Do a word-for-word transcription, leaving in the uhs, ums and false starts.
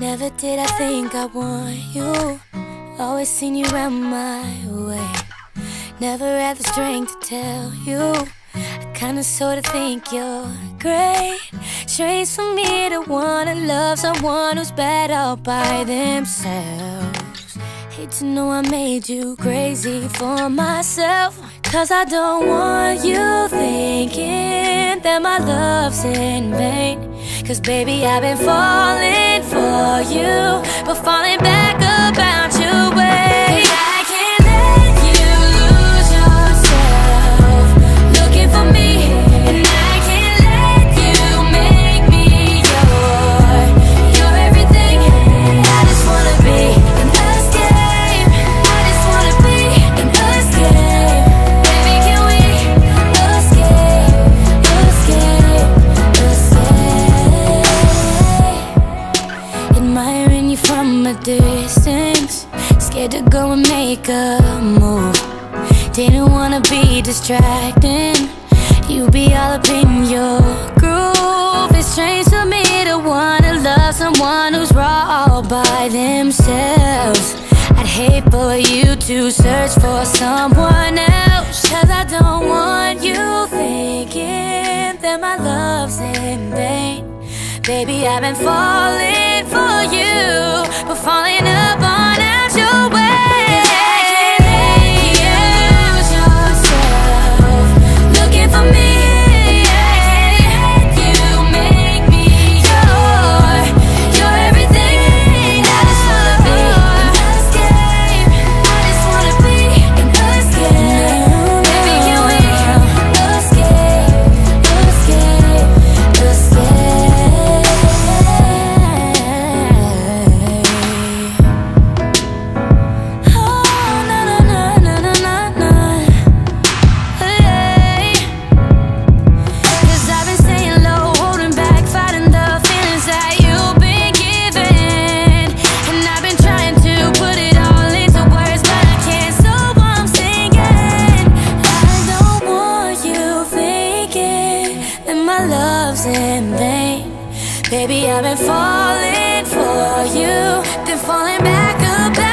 Never did I think I want you. Always seen you around my way. Never had the strength to tell you I kinda sorta think you're great. Strange for me to wanna love someone who's bad all by themselves. Hate to know I made you crazy for myself, 'cause I don't want you thinking that my love's in vain. 'Cause baby, I've been falling for you, but falling back about your way. I can't let you lose yourself looking for me, and I can't let you make me your, your everything. I just wanna be in this game, I just wanna be in this game. Baby, can we escape, escape, escape? Admiring you from a distance, scared to go and make a move. Didn't wanna be distracting, you be all up in your groove. It's strange for me to wanna love someone who's raw all by themselves. I'd hate for you to search for someone else, 'cause I don't want you thinking that my love's in vain. Baby, I've been falling for you, but falling up on out your way. Baby, I've been falling for you, then falling back up.